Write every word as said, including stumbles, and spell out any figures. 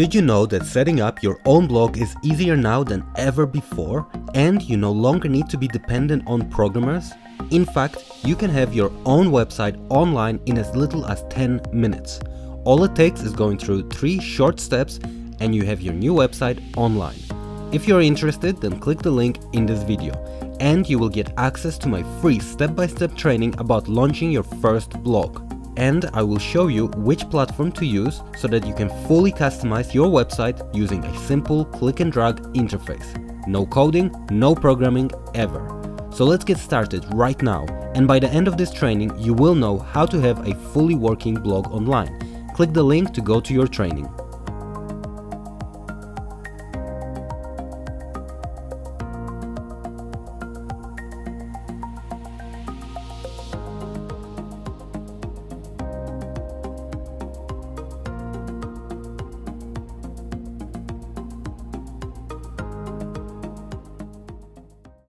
Did you know that setting up your own blog is easier now than ever before, and you no longer need to be dependent on programmers? In fact, you can have your own website online in as little as ten minutes. All it takes is going through three short steps and you have your new website online. If you're interested, then click the link in this video and you will get access to my free step-by-step training about launching your first blog. And I will show you which platform to use so that you can fully customize your website using a simple click and drag interface. No coding, no programming ever. So let's get started right now, and by the end of this training you will know how to have a fully working blog online. Click the link to go to your training.